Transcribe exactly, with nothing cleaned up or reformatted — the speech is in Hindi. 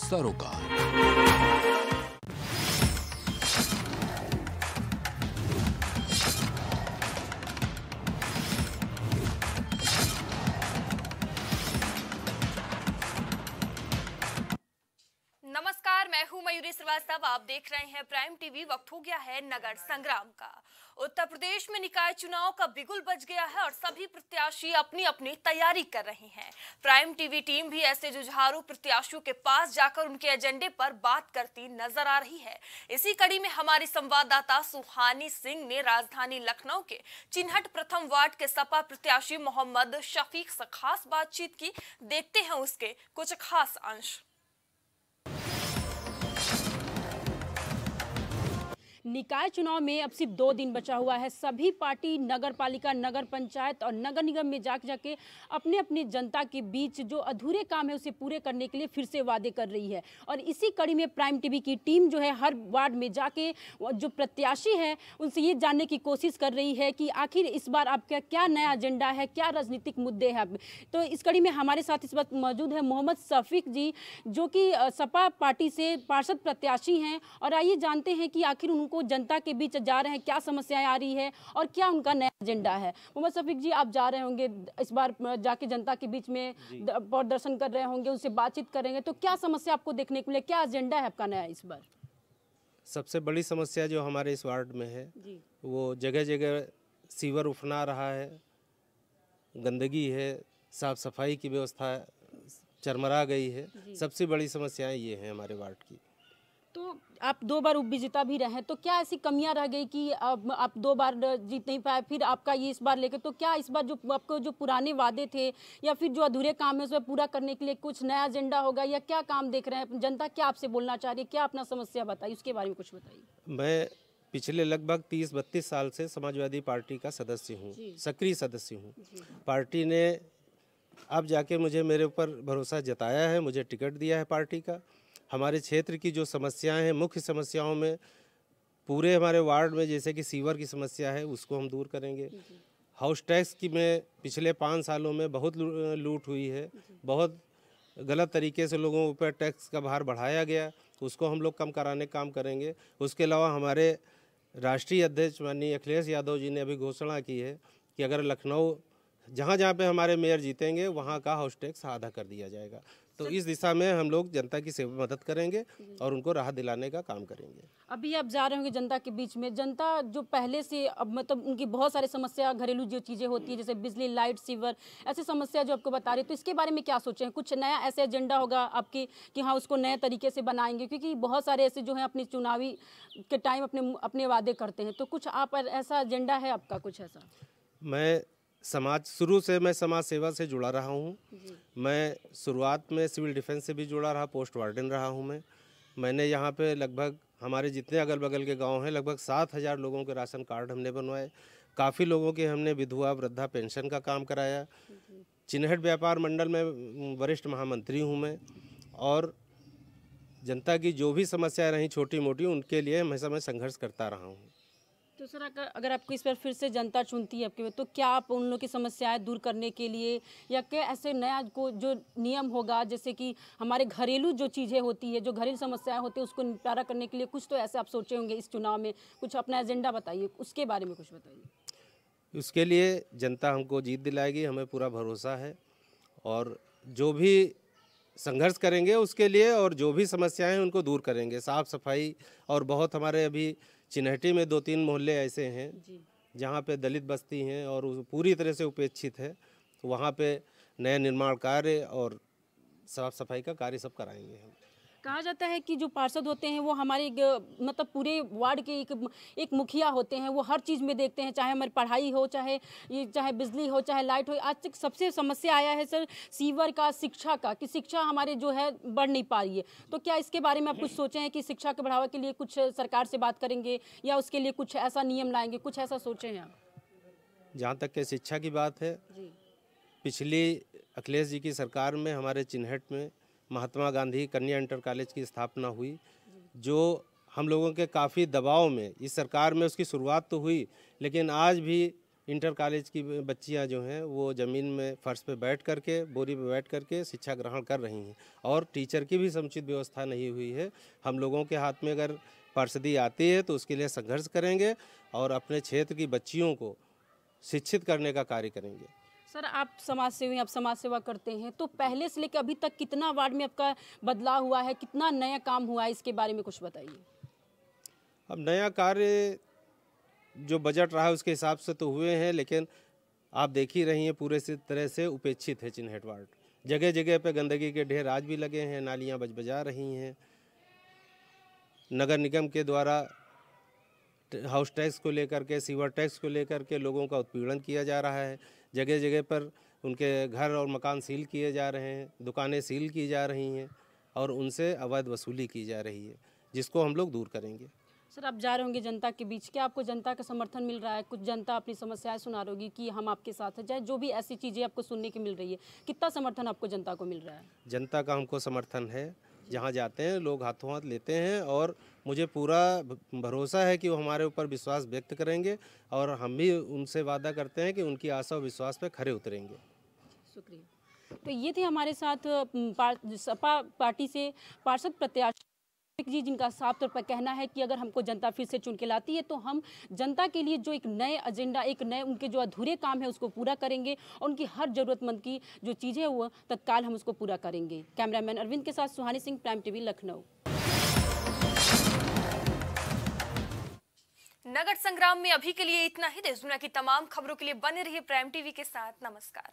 सरोकार। मयूरी श्रीवास्तव, आप देख रहे हैं प्राइम टीवी। वक्त हो गया है नगर संग्राम का। उत्तर प्रदेश में निकाय चुनाव का बिगुल बज गया है और सभी प्रत्याशी अपनी अपनी तैयारी कर रहे हैं। प्राइम टीवी टीम भी ऐसे जुझारू प्रत्याशियों के पास जाकर उनके एजेंडे पर बात करती नजर आ रही है। इसी कड़ी में हमारी संवाददाता सुहानी सिंह ने राजधानी लखनऊ के चिनहट प्रथम वार्ड के सपा प्रत्याशी मोहम्मद शफीक से खास बातचीत की। देखते हैं उसके कुछ खास अंश। निकाय चुनाव में अब सिर्फ दो दिन बचा हुआ है। सभी पार्टी नगर पालिका, नगर पंचायत और नगर निगम में जाके जाके अपने अपने जनता के बीच जो अधूरे काम है उसे पूरे करने के लिए फिर से वादे कर रही है। और इसी कड़ी में प्राइम टीवी की टीम जो है हर वार्ड में जाके जो प्रत्याशी हैं उनसे ये जानने की कोशिश कर रही है कि आखिर इस बार आपका क्या नया एजेंडा है, क्या राजनीतिक मुद्दे हैं। तो इस कड़ी में हमारे साथ इस वक्त मौजूद है मोहम्मद शफीक जी, जो कि सपा पार्टी से पार्षद प्रत्याशी हैं। और आइए जानते हैं कि आखिर को जनता के बीच जा रहे हैं, क्या समस्याएं आ रही है और क्या उनका नया एजेंडा है। मोहम्मद शफीक जी, आप जा रहे होंगे इस बार, जाके जनता के बीच में प्रदर्शन कर रहे होंगे, उनसे बातचीत करेंगे, तो क्या समस्या आपको देखने को मिले, क्या एजेंडा है आपका नया इस बार? सबसे बड़ी समस्या जो हमारे इस वार्ड में है जी, वो जगह जगह सीवर उफना रहा है, गंदगी है, साफ सफाई की व्यवस्था चरमरा गई है। सबसे बड़ी समस्याएं ये हैं हमारे वार्ड की। तो आप दो बार उप भी जीता भी रहे, तो क्या ऐसी कमियां रह गई कि अब आप दो बार जीत नहीं पाए, फिर आपका ये इस बार लेके, तो क्या इस बार जो आपको जो पुराने वादे थे या फिर जो अधूरे काम है उसमें पूरा करने के लिए कुछ नया एजेंडा होगा, या क्या काम देख रहे हैं, जनता क्या आपसे बोलना चाह रही है, क्या अपना समस्या बताइए, उसके बारे में कुछ बताइए। मैं पिछले लगभग तीस बत्तीस साल से समाजवादी पार्टी का सदस्य हूँ, सक्रिय सदस्य हूँ। पार्टी ने अब जाके मुझे, मेरे ऊपर भरोसा जताया है, मुझे टिकट दिया है पार्टी का। हमारे क्षेत्र की जो समस्याएं हैं, मुख्य समस्याओं में पूरे हमारे वार्ड में जैसे कि सीवर की समस्या है, उसको हम दूर करेंगे। हाउस टैक्स की में पिछले पाँच सालों में बहुत लूट हुई है, बहुत गलत तरीके से लोगों पर टैक्स का भार बढ़ाया गया, उसको हम लोग कम कराने का काम करेंगे। उसके अलावा हमारे राष्ट्रीय अध्यक्ष माननीय अखिलेश यादव जी ने अभी घोषणा की है कि अगर लखनऊ जहाँ जहाँ पे हमारे मेयर जीतेंगे वहाँ का हाउस टैक्स आधा कर दिया जाएगा। तो इस दिशा में हम लोग जनता की सेवा मदद करेंगे और उनको राहत दिलाने का काम करेंगे। अभी आप जा रहे होंगे जनता के बीच में, जनता जो पहले से अब मतलब उनकी बहुत सारी समस्या, घरेलू जो चीज़ें होती है जैसे बिजली, लाइट, सीवर, ऐसी समस्या जो आपको बता रही है, तो इसके बारे में क्या सोचे हैं, कुछ नया ऐसा एजेंडा होगा आपकी कि हाँ उसको नए तरीके से बनाएंगे, क्योंकि बहुत सारे ऐसे जो हैं अपनी चुनावी के टाइम अपने अपने वादे करते हैं, तो कुछ आप ऐसा एजेंडा है आपका कुछ ऐसा? मैं समाज शुरू से मैं समाज सेवा से जुड़ा रहा हूँ। मैं शुरुआत में सिविल डिफेंस से भी जुड़ा रहा, पोस्ट वार्डन रहा हूँ मैं। मैंने यहाँ पे लगभग हमारे जितने अगल बगल के गांव हैं, लगभग सात हज़ार लोगों के राशन कार्ड हमने बनवाए। काफ़ी लोगों के हमने विधवा वृद्धा पेंशन का काम कराया। चिनहट व्यापार मंडल में वरिष्ठ महामंत्री हूँ मैं, और जनता की जो भी समस्याएँ रहीं छोटी मोटी, उनके लिए हमेशा मैं संघर्ष करता रहा हूँ। तो सर, अगर आपको इस बार फिर से जनता चुनती है आपके में, तो क्या आप उन लोगों की समस्याएं दूर करने के लिए या क्या ऐसे नया को जो नियम होगा, जैसे कि हमारे घरेलू जो चीज़ें होती है, जो घरेलू समस्याएं होती है, उसको निपटारा करने के लिए कुछ तो ऐसे आप सोचे होंगे इस चुनाव में, कुछ अपना एजेंडा बताइए, उसके बारे में कुछ बताइए। उसके लिए जनता हमको जीत दिलाएगी, हमें पूरा भरोसा है। और जो भी संघर्ष करेंगे उसके लिए, और जो भी समस्याएँ हैं उनको दूर करेंगे। साफ़ सफाई, और बहुत हमारे अभी चिनहटी में दो तीन मोहल्ले ऐसे हैं जहाँ पे दलित बस्ती हैं और पूरी तरह से उपेक्षित है, तो वहाँ पे नए निर्माण कार्य और साफ सफाई का कार्य सब कराएंगे हम। कहा जाता है कि जो पार्षद होते हैं वो हमारे मतलब पूरे वार्ड के एक एक मुखिया होते हैं, वो हर चीज़ में देखते हैं, चाहे हमारी पढ़ाई हो, चाहे ये चाहे बिजली हो, चाहे लाइट हो। आज तक सबसे समस्या आया है सर सीवर का, शिक्षा का, कि शिक्षा हमारे जो है बढ़ नहीं पा रही है, तो क्या इसके बारे में आप कुछ सोचे हैं कि शिक्षा के बढ़ावा के लिए कुछ सरकार से बात करेंगे या उसके लिए कुछ ऐसा नियम लाएंगे, कुछ ऐसा सोचे हैं आप? जहाँ तक के शिक्षा की बात है, पिछली अखिलेश जी की सरकार में हमारे चिनहट में महात्मा गांधी कन्या इंटर कॉलेज की स्थापना हुई, जो हम लोगों के काफ़ी दबाव में इस सरकार में उसकी शुरुआत तो हुई, लेकिन आज भी इंटर कॉलेज की बच्चियां जो हैं वो ज़मीन में फर्श पे बैठ करके बोरी पे बैठ करके शिक्षा ग्रहण कर रही हैं और टीचर की भी समुचित व्यवस्था नहीं हुई है। हम लोगों के हाथ में अगर पार्षदी आती है तो उसके लिए संघर्ष करेंगे और अपने क्षेत्र की बच्चियों को शिक्षित करने का कार्य करेंगे। सर, आप समाज सेवी हैं, आप समाज सेवा करते हैं, तो पहले से लेकर अभी तक कितना वार्ड में आपका बदलाव हुआ है, कितना नया काम हुआ है, इसके बारे में कुछ बताइए। अब नया कार्य जो बजट रहा है उसके हिसाब से तो हुए हैं, लेकिन आप देख ही रही हैं पूरे से तरह से उपेक्षित है चिनहट वार्ड। जगह जगह पे गंदगी के ढेर आज भी लगे हैं, नालियाँ बज बजा रही हैं। नगर निगम के द्वारा हाउस टैक्स को लेकर के, सीवर टैक्स को लेकर के लोगों का उत्पीड़न किया जा रहा है। जगह जगह पर उनके घर और मकान सील किए जा रहे हैं, दुकानें सील की जा रही हैं और उनसे अवैध वसूली की जा रही है, जिसको हम लोग दूर करेंगे। सर, आप जा रहे होंगे जनता के बीच, क्या आपको जनता का समर्थन मिल रहा है? कुछ जनता अपनी समस्याएं सुना रही होगी कि हम आपके साथ हैं, चाहे जो भी ऐसी चीज़ें आपको सुनने की मिल रही है, कितना समर्थन आपको जनता को मिल रहा है? जनता का हमको समर्थन है, जहाँ जाते हैं लोग हाथों हाथ लेते हैं और मुझे पूरा भरोसा है कि वो हमारे ऊपर विश्वास व्यक्त करेंगे और हम भी उनसे वादा करते हैं कि उनकी आशा और विश्वास पे खरे उतरेंगे। शुक्रिया। तो ये थे हमारे साथ सपा पार्टी से पार्षद प्रत्याशी जी, जिनका साफ तौर पर कहना है कि अगर हमको जनता फिर से चुन के लाती है तो हम जनता के लिए जो एक नए एजेंडा, एक नए उनके जो अधूरे काम है उसको पूरा करेंगे और उनकी हर जरूरतमंद की जो चीज़ें वो तत्काल हम उसको पूरा करेंगे। कैमरामैन अरविंद के साथ सुहानी सिंह, प्राइम टीवी, लखनऊ। नगर संग्राम में अभी के लिए इतना ही। देश दुनिया की तमाम खबरों के लिए बने रहिए प्राइम टीवी के साथ। नमस्कार।